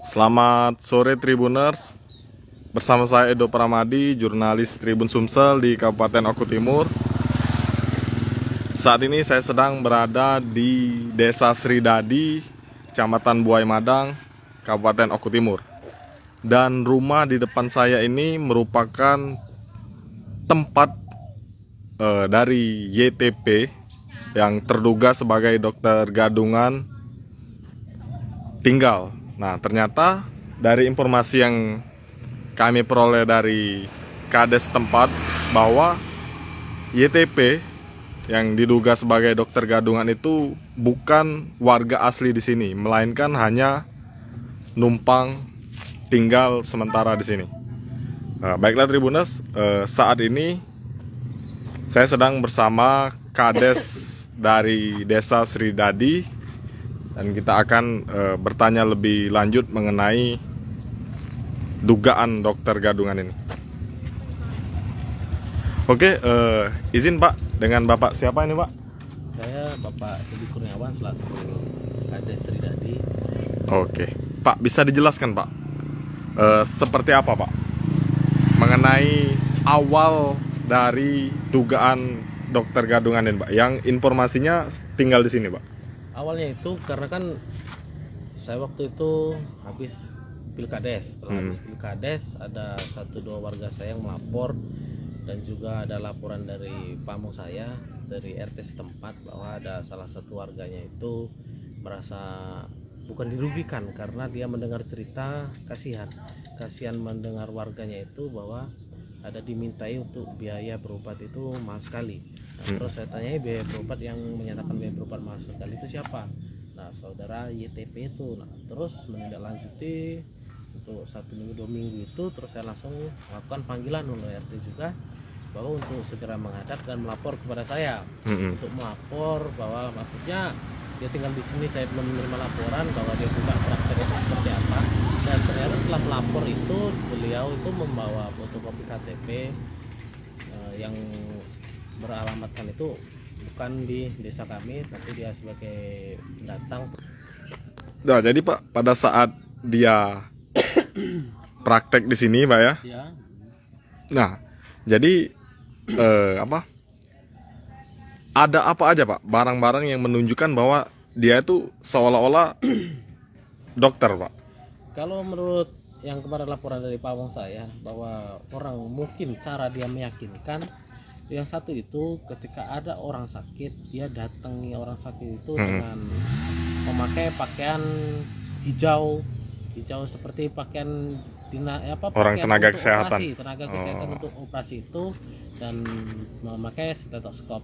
Selamat sore Tribuners. Bersama saya Edo Pramadi, jurnalis Tribun Sumsel di Kabupaten Oku Timur. Saat ini saya sedang berada di Desa Sri Dadi, Kecamatan Buai Madang, Kabupaten Oku Timur. Dan rumah di depan saya ini merupakan tempat dari YTP yang terduga sebagai dokter gadungan tinggal. Nah, ternyata dari informasi yang kami peroleh dari Kades tempat bahwa YTP yang diduga sebagai dokter gadungan itu bukan warga asli di sini, melainkan hanya numpang tinggal sementara di sini. Nah, baiklah Tribunnews, saat ini saya sedang bersama Kades dari Desa Sri Dadi. Dan kita akan bertanya lebih lanjut mengenai dugaan dokter gadungan ini. Oke, izin Pak, dengan Bapak siapa ini Pak? Saya Bapak Tedi Kurniawan selaku Kadis Tridadi. Oke, Pak bisa dijelaskan Pak, seperti apa Pak mengenai awal dari dugaan dokter gadungan ini Pak, yang informasinya tinggal di sini Pak? Awalnya itu karena kan saya waktu itu habis pilkades, ada satu dua warga saya yang melapor dan juga ada laporan dari pamong saya dari RT setempat bahwa ada salah satu warganya itu merasa bukan dirugikan karena dia mendengar cerita, kasihan mendengar warganya itu bahwa ada dimintai untuk biaya berobat itu mahal sekali. Nah, terus saya tanyai biaya berobat, yang menyatakan biaya berobat mahal sekali itu siapa? Nah, saudara YTP itu. Nah, terus menindaklanjuti untuk 1 minggu 2 minggu itu, terus saya langsung melakukan panggilan oleh RT juga bahwa untuk segera menghadap dan melapor kepada saya, untuk melapor bahwa maksudnya dia tinggal di sini, saya belum menerima laporan bahwa dia buka prakteknya seperti apa. Dan ternyata setelah melapor itu beliau itu membawa fotokopi KTP yang beralamatkan itu bukan di desa kami, tapi dia sebagai pendatang. Nah, jadi Pak, pada saat dia praktek di sini, Pak ya. Ya. Nah, jadi ada apa aja Pak barang-barang yang menunjukkan bahwa dia itu seolah-olah dokter Pak? Kalau menurut yang kemarin laporan dari pawang saya bahwa orang mungkin cara dia meyakinkan. Yang satu itu ketika ada orang sakit, dia datangi orang sakit itu dengan memakai pakaian hijau seperti pakaian tenaga kesehatan. Operasi, tenaga kesehatan untuk operasi itu, dan memakai stetoskop.